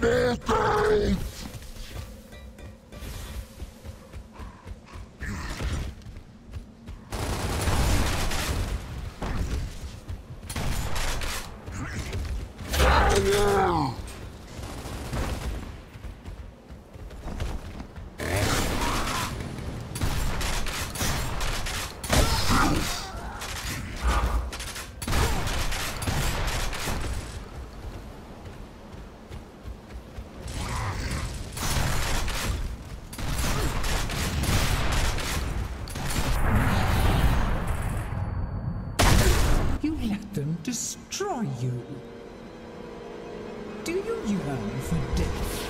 Smith! Destroy you. Do you yearn for death?